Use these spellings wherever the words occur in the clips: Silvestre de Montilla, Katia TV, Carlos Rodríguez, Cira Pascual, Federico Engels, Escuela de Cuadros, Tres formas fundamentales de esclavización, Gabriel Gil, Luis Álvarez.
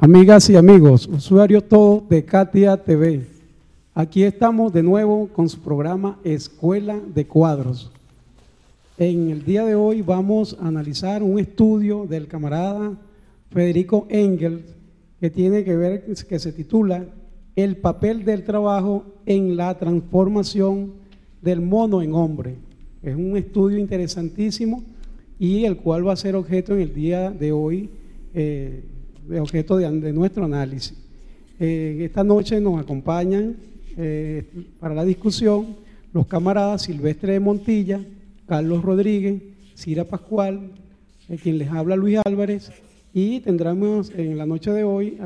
Amigas y amigos, usuarios todos de Katia TV, aquí estamos de nuevo con su programa Escuela de Cuadros. En el día de hoy vamos a analizar un estudio del camarada Federico Engels que tiene que ver, que se titula El papel del trabajo en la transformación del mono en hombre. Es un estudio interesantísimo y el cual va a ser objeto en el día de hoy, objeto de nuestro análisis. Esta noche nos acompañan para la discusión los camaradas Silvestre de Montilla, Carlos Rodríguez, Cira Pascual, quien les habla Luis Álvarez, y tendremos en la noche de hoy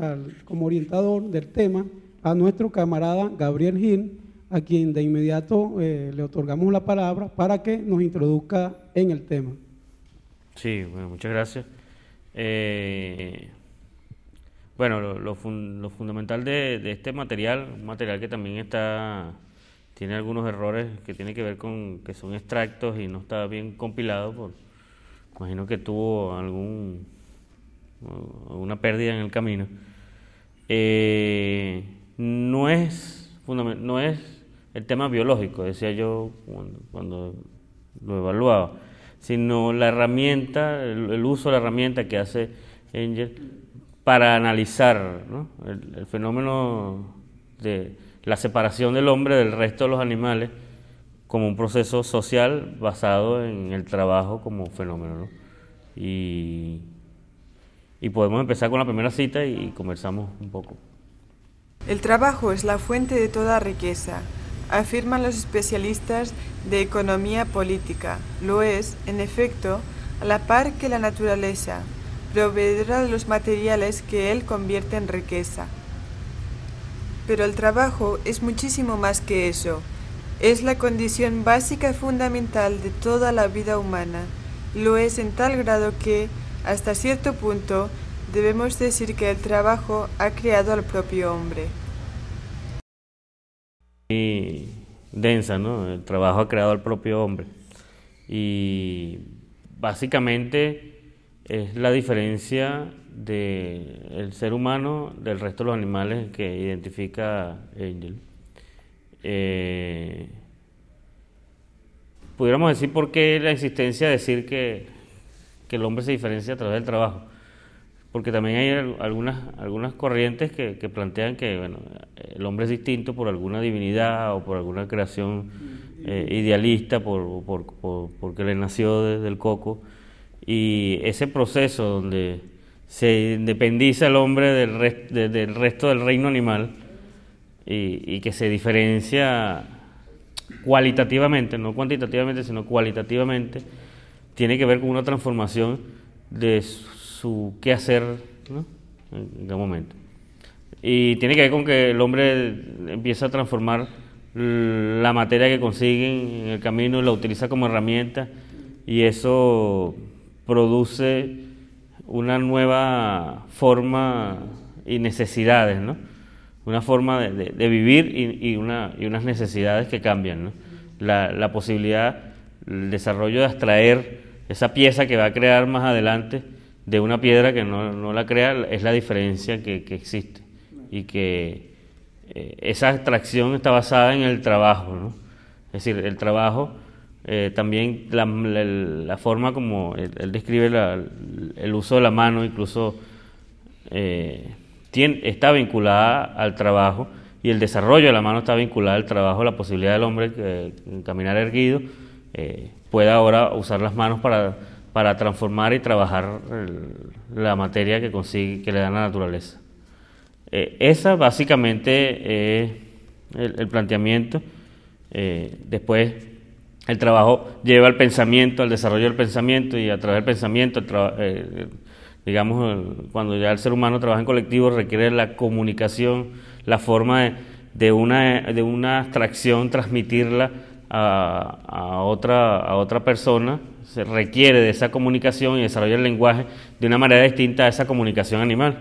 como orientador del tema a nuestro camarada Gabriel Gil, a quien de inmediato le otorgamos la palabra para que nos introduzca en el tema. Sí, bueno, muchas gracias. Bueno, lo fundamental de este material, un material que también tiene algunos errores que tiene que ver con que son extractos y no está bien compilado, imagino que tuvo alguna pérdida en el camino. No es el tema biológico, decía yo cuando lo evaluaba, sino la herramienta, el uso de la herramienta que hace Engels para analizar, ¿no?, el fenómeno de la separación del hombre del resto de los animales como un proceso social basado en el trabajo como fenómeno, ¿no? Y podemos empezar con la primera cita y conversamos un poco. El trabajo es la fuente de toda riqueza, afirman los especialistas de economía política. Lo es, en efecto, a la par que la naturaleza, proveedora de los materiales que él convierte en riqueza. Pero el trabajo es muchísimo más que eso. Es la condición básica y fundamental de toda la vida humana. Lo es en tal grado que, hasta cierto punto, debemos decir que el trabajo ha creado al propio hombre. Y densa, ¿no? El trabajo ha creado al propio hombre. Y básicamente es la diferencia del ser humano del resto de los animales que identifica Engels. Pudiéramos decir por qué la insistencia de decir que el hombre se diferencia a través del trabajo, porque también hay algunas corrientes que plantean que, bueno, el hombre es distinto por alguna divinidad o por alguna creación idealista, porque le nació desde el coco. Y ese proceso donde se independiza el hombre del resto del reino animal y que se diferencia cualitativamente, no cuantitativamente, sino cualitativamente, tiene que ver con una transformación de su quehacer, ¿no?, en cada momento. Y tiene que ver con que el hombre empieza a transformar la materia que consiguen en el camino, la utiliza como herramienta, y eso produce una nueva forma y necesidades, ¿no?, una forma de vivir y unas necesidades que cambian, ¿no?, la posibilidad, el desarrollo de extraer esa pieza que va a crear más adelante de una piedra que no la crea, es la diferencia que existe, y que esa extracción está basada en el trabajo, ¿no? Es decir, el trabajo. También la forma como él describe el uso de la mano, incluso está vinculada al trabajo, y el desarrollo de la mano está vinculado al trabajo, la posibilidad del hombre que caminar erguido pueda ahora usar las manos para transformar y trabajar la materia que le da la naturaleza. Esa básicamente es el planteamiento. Después, el trabajo lleva al pensamiento, al desarrollo del pensamiento, y a través del pensamiento, cuando ya el ser humano trabaja en colectivo, requiere la comunicación, la forma de una abstracción, transmitirla a otra persona. Se requiere de esa comunicación y desarrolla el lenguaje de una manera distinta a esa comunicación animal.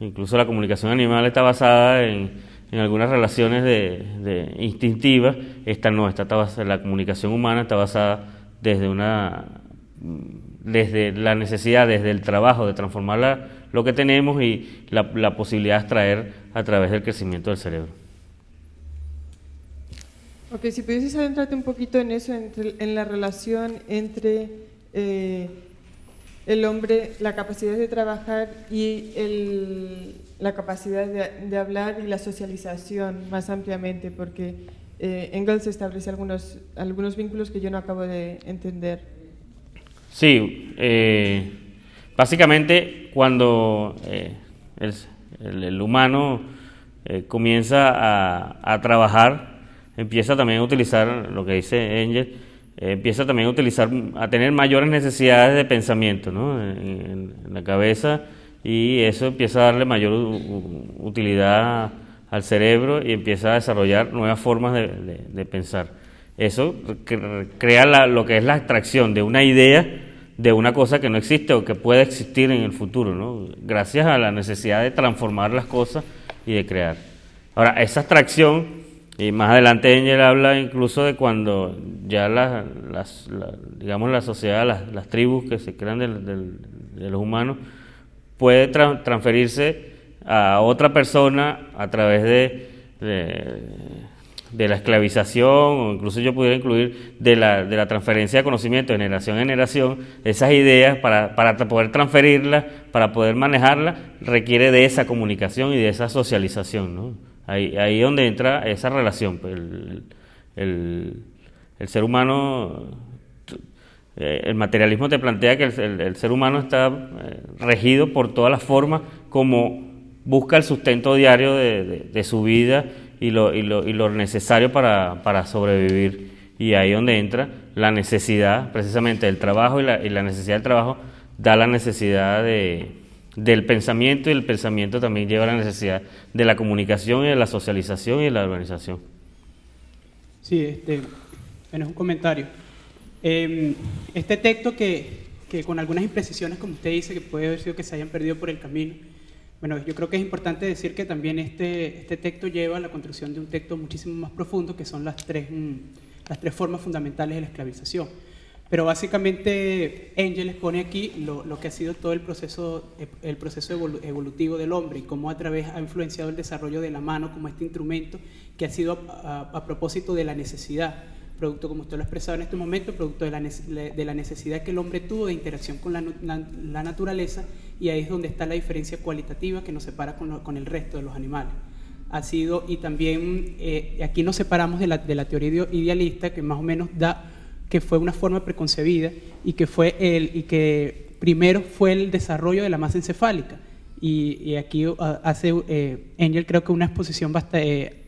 Incluso la comunicación animal está basada en algunas relaciones instintivas. Esta no, la comunicación humana está basada desde una desde la necesidad, desde el trabajo, de transformar lo que tenemos, y la posibilidad de extraer a través del crecimiento del cerebro. Ok, si pudieses adentrarte un poquito en eso, en la relación entre el hombre, la capacidad de trabajar y la capacidad de hablar, y la socialización más ampliamente, porque Engels establece algunos vínculos que yo no acabo de entender. Sí, básicamente cuando el humano comienza a trabajar, empieza también a utilizar, lo que dice Engels, empieza también a utilizar, a tener mayores necesidades de pensamiento, ¿no?, en la cabeza, y eso empieza a darle mayor utilidad al cerebro y empieza a desarrollar nuevas formas de pensar. Eso crea lo que es la abstracción de una idea, de una cosa que no existe o que puede existir en el futuro, ¿no?, gracias a la necesidad de transformar las cosas y de crear. Ahora, esa abstracción. Y más adelante Engels habla incluso de cuando ya digamos la sociedad, las tribus que se crean de los humanos, puede transferirse a otra persona a través de la esclavización, o incluso yo pudiera incluir de la transferencia de conocimiento de generación en generación. Esas ideas, para poder transferirlas, para poder manejarlas, requiere de esa comunicación y de esa socialización, ¿no? Ahí es donde entra esa relación. El ser humano, el materialismo te plantea que el ser humano está regido por todas las formas como busca el sustento diario de su vida y lo necesario para sobrevivir. Y ahí es donde entra la necesidad precisamente del trabajo, y la necesidad del trabajo da la necesidad del pensamiento, y el pensamiento también lleva a la necesidad de la comunicación y de la socialización y de la organización. Sí, bueno, es un comentario. Este texto que con algunas imprecisiones, como usted dice, que puede haber sido que se hayan perdido por el camino, bueno, yo creo que es importante decir que también este texto lleva a la construcción de un texto muchísimo más profundo, que son las tres formas fundamentales de la esclavización. Pero básicamente Engels pone aquí lo que ha sido todo el proceso evolutivo del hombre, y cómo a través ha influenciado el desarrollo de la mano como este instrumento que ha sido a propósito de la necesidad, producto, como usted lo ha expresado en este momento, producto de la necesidad que el hombre tuvo de interacción con la naturaleza, y ahí es donde está la diferencia cualitativa que nos separa con el resto de los animales. Y también aquí nos separamos de la teoría idealista, que más o menos que fue una forma preconcebida y que primero fue el desarrollo de la masa encefálica. Y aquí hace Engels, creo que una exposición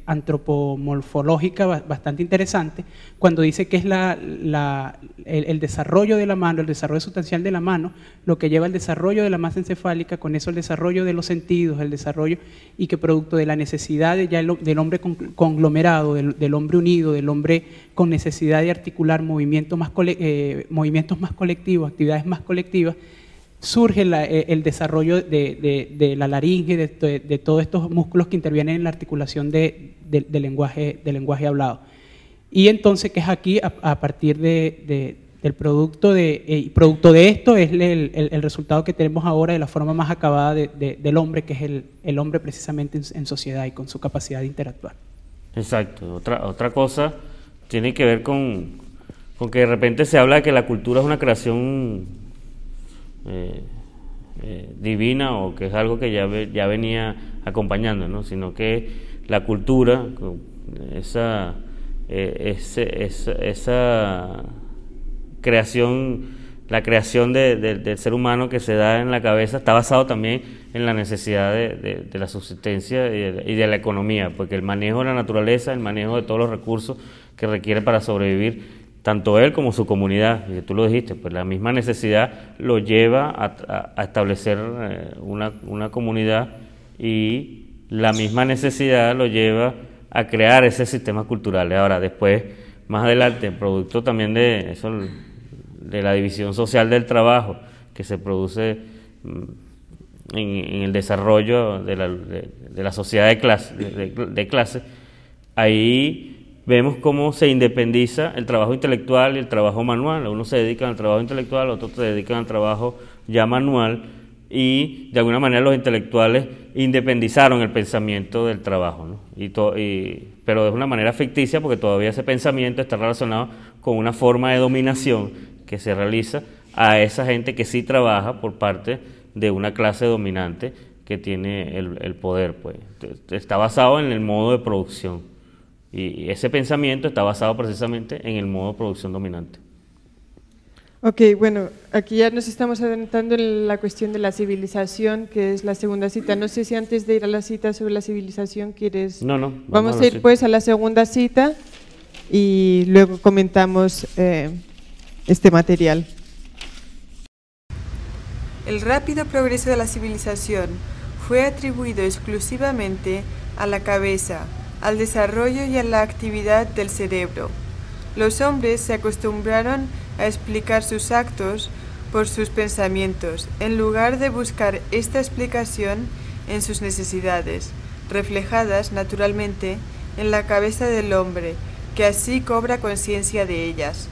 antropomorfológica bastante interesante, cuando dice que es el desarrollo de la mano, el desarrollo sustancial de la mano, lo que lleva al desarrollo de la masa encefálica, con eso el desarrollo de los sentidos, el desarrollo, y que producto de la necesidad del hombre conglomerado, del hombre unido, del hombre con necesidad de articular movimientos más colectivos, actividades más colectivas, surge el desarrollo de la laringe, de todos estos músculos que intervienen en la articulación del lenguaje hablado. Y entonces, que es aquí, a partir del producto de esto, es el resultado que tenemos ahora de la forma más acabada del hombre, que es el hombre precisamente en sociedad y con su capacidad de interactuar. Exacto. Otra cosa tiene que ver con que de repente se habla de que la cultura es una creación divina, o que es algo que ya venía acompañando, ¿no?, sino que la cultura, esa creación, la creación del ser humano que se da en la cabeza, está basado también en la necesidad de la subsistencia y de la economía, porque el manejo de la naturaleza, el manejo de todos los recursos que requiere para sobrevivir, tanto él como su comunidad, y tú lo dijiste, pues la misma necesidad lo lleva a establecer una comunidad, y la misma necesidad lo lleva a crear ese sistema cultural. Ahora, después, más adelante, producto también de eso, de la división social del trabajo que se produce en el desarrollo de la sociedad de clase, ahí vemos cómo se independiza el trabajo intelectual y el trabajo manual. Unos se dedican al trabajo intelectual, otros se dedican al trabajo ya manual, y de alguna manera los intelectuales independizaron el pensamiento del trabajo, ¿no? Pero de una manera ficticia, porque todavía ese pensamiento está relacionado con una forma de dominación que se realiza a esa gente que sí trabaja por parte de una clase dominante que tiene el poder, pues. Está basado en el modo de producción, y ese pensamiento está basado precisamente en el modo de producción dominante. Ok, bueno, aquí ya nos estamos adelantando en la cuestión de la civilización, que es la segunda cita. No sé si antes de ir a la cita sobre la civilización quieres… No. Vamos a ir pues a la segunda cita y luego comentamos este material. El rápido progreso de la civilización fue atribuido exclusivamente a la cabeza, al desarrollo y a la actividad del cerebro. Los hombres se acostumbraron a explicar sus actos por sus pensamientos, en lugar de buscar esta explicación en sus necesidades, reflejadas naturalmente en la cabeza del hombre, que así cobra conciencia de ellas.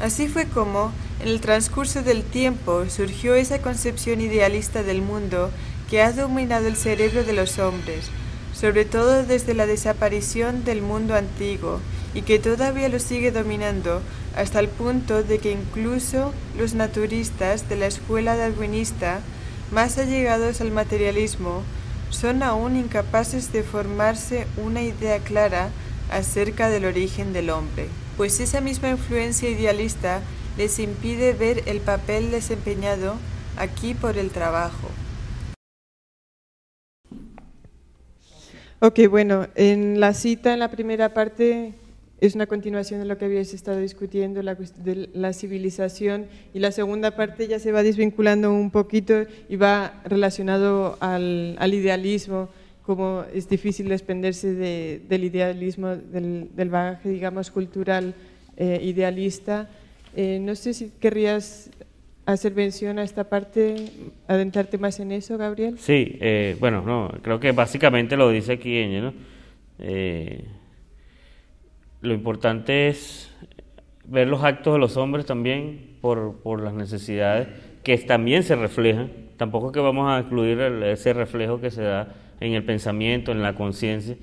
Así fue como, en el transcurso del tiempo, surgió esa concepción idealista del mundo que ha dominado el cerebro de los hombres, sobre todo desde la desaparición del mundo antiguo, y que todavía lo sigue dominando, hasta el punto de que incluso los naturistas de la escuela darwinista, más allegados al materialismo, son aún incapaces de formarse una idea clara acerca del origen del hombre, pues esa misma influencia idealista les impide ver el papel desempeñado aquí por el trabajo. Ok, bueno, en la cita, en la primera parte, es una continuación de lo que habíais estado discutiendo, de la civilización, y la segunda parte ya se va desvinculando un poquito y va relacionado al idealismo, como es difícil desprenderse del idealismo, del bagaje, digamos, cultural idealista. No sé si querrías hacer mención a esta parte, adentrarte más en eso, Gabriel. Sí, bueno, no, creo que básicamente lo dice aquí Engels, ¿no? Lo importante es ver los actos de los hombres también por las necesidades que también se reflejan. Tampoco es que vamos a excluir ese reflejo que se da en el pensamiento, en la conciencia,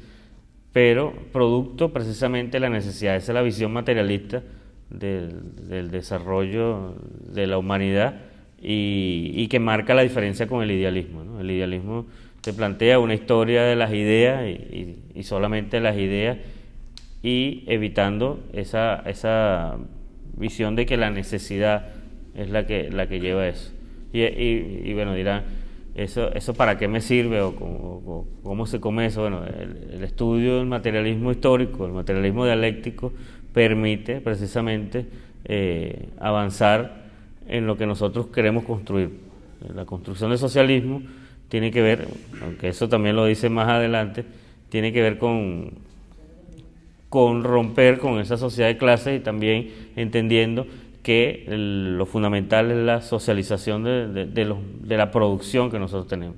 pero producto precisamente de la necesidad. Esa es la visión materialista del desarrollo de la humanidad y que marca la diferencia con el idealismo, ¿no? El idealismo te plantea una historia de las ideas y solamente las ideas, y evitando esa visión de que la necesidad es la que lleva eso. Y bueno, dirán, ¿eso para qué me sirve? ¿O cómo se come eso? Bueno, el estudio del materialismo histórico, el materialismo dialéctico, permite precisamente avanzar en lo que nosotros queremos construir. La construcción del socialismo tiene que ver, aunque eso también lo dice más adelante, tiene que ver con romper con esa sociedad de clases, y también entendiendo que lo fundamental es la socialización de la producción que nosotros tenemos.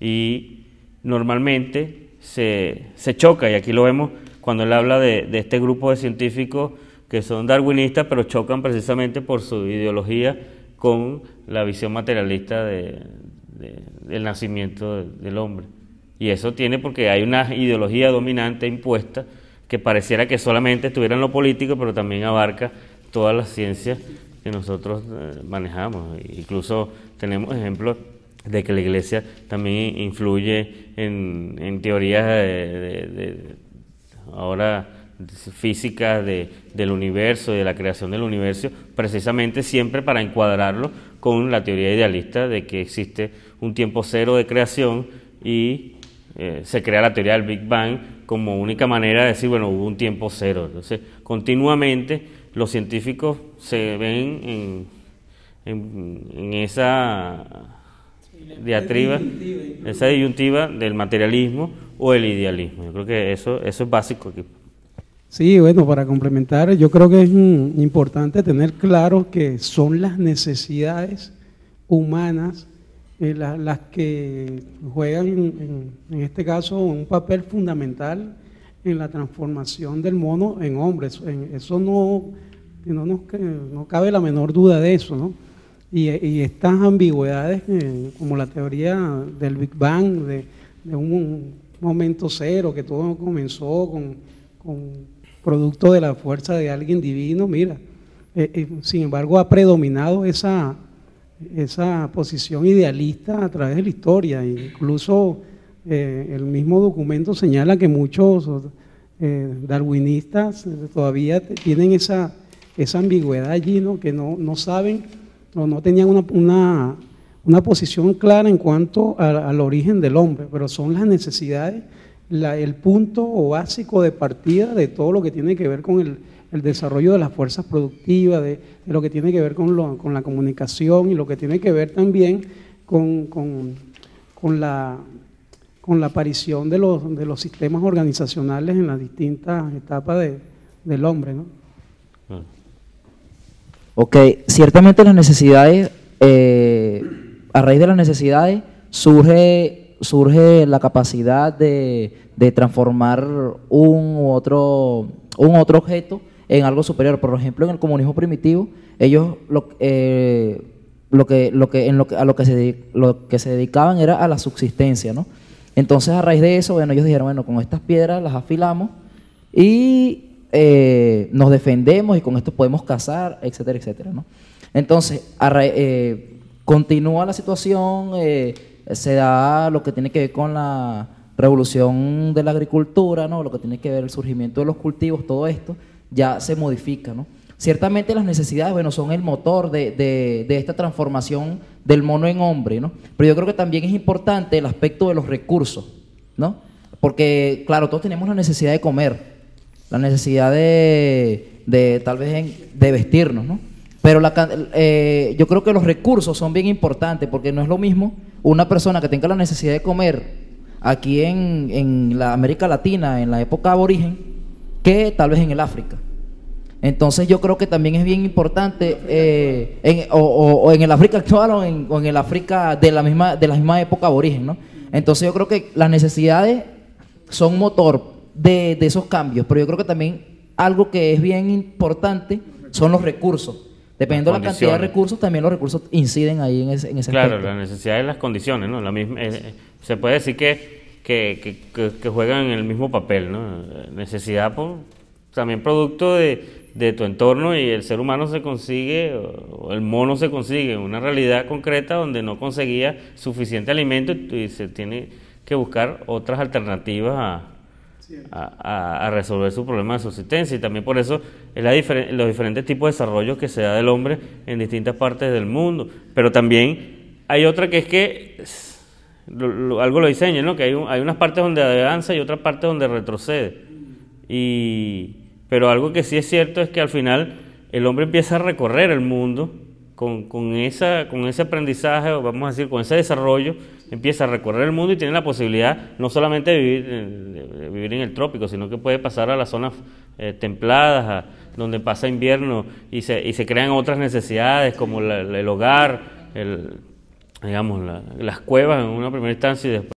Y normalmente se choca, y aquí lo vemos cuando él habla de este grupo de científicos que son darwinistas, pero chocan precisamente por su ideología con la visión materialista del nacimiento del hombre. Y eso tiene porque hay una ideología dominante impuesta que pareciera que solamente estuviera en lo político, pero también abarca todas las ciencias que nosotros manejamos. Incluso tenemos ejemplos de que la Iglesia también influye en teorías ahora físicas del universo y de la creación del universo, precisamente siempre para encuadrarlo con la teoría idealista de que existe un tiempo cero de creación y se crea la teoría del Big Bang como única manera de decir, bueno, hubo un tiempo cero. Entonces, continuamente los científicos se ven en esa diatriba, esa disyuntiva del materialismo o el idealismo. Yo creo que eso es básico aquí. Sí, bueno, para complementar, yo creo que es importante tener claro que son las necesidades humanas las que juegan en este caso un papel fundamental en la transformación del mono en hombre. Eso no cabe la menor duda de eso, ¿no? Y estas ambigüedades, como la teoría del Big Bang, de un momento cero, que todo comenzó con producto de la fuerza de alguien divino, mira, sin embargo ha predominado esa posición idealista a través de la historia. Incluso el mismo documento señala que muchos darwinistas todavía tienen esa ambigüedad allí, ¿no? Que no saben o no tenían una posición clara en cuanto al origen del hombre, pero son las necesidades, el punto básico de partida de todo lo que tiene que ver con el desarrollo de las fuerzas productivas, de lo que tiene que ver con la comunicación, y lo que tiene que ver también con la aparición de los sistemas organizacionales en las distintas etapas del hombre, ¿no? Ok, ciertamente las necesidades, a raíz de las necesidades surge la capacidad de transformar un otro objeto en algo superior. Por ejemplo, en el comunismo primitivo, ellos a lo que se dedicaban era a la subsistencia, ¿no? Entonces, a raíz de eso, bueno, ellos dijeron, bueno, con estas piedras las afilamos y nos defendemos, y con esto podemos cazar, etcétera, etcétera, ¿no? Entonces, continúa la situación, se da lo que tiene que ver con la revolución de la agricultura, ¿no? Lo que tiene que ver el surgimiento de los cultivos, todo esto ya se modifica, ¿no? Ciertamente las necesidades, bueno, son el motor de esta transformación del mono en hombre, ¿no? Pero yo creo que también es importante el aspecto de los recursos, ¿no? Porque, claro, todos tenemos la necesidad de comer, la necesidad de tal vez de vestirnos, ¿no? Pero yo creo que los recursos son bien importantes, porque no es lo mismo una persona que tenga la necesidad de comer aquí en la América Latina, en la época aborigen, que tal vez en el África. Entonces yo creo que también es bien importante, o en el África actual, o en el África de la misma época aborigen, ¿no? Entonces yo creo que las necesidades son motor de esos cambios, pero yo creo que también algo que es bien importante son los recursos. Dependiendo de la cantidad de recursos, también los recursos inciden ahí en ese aspecto. Claro, la necesidad de las condiciones, ¿no? La misma, se puede decir que juegan el mismo papel, ¿no? Necesidad también producto de tu entorno, y el ser humano se consigue, o el mono se consigue, una realidad concreta donde no conseguía suficiente alimento, y se tiene que buscar otras alternativas a resolver su problema de subsistencia. Y también por eso es los diferentes tipos de desarrollos que se da del hombre en distintas partes del mundo. Pero también hay otra que es que algo lo diseña, ¿no? Que hay unas partes donde avanza y otras partes donde retrocede. Pero algo que sí es cierto es que al final el hombre empieza a recorrer el mundo con ese aprendizaje, o vamos a decir, con ese desarrollo, empieza a recorrer el mundo y tiene la posibilidad no solamente de vivir en el trópico, sino que puede pasar a las zonas templadas, donde pasa invierno, y se crean otras necesidades como el hogar, las cuevas en una primera instancia, y después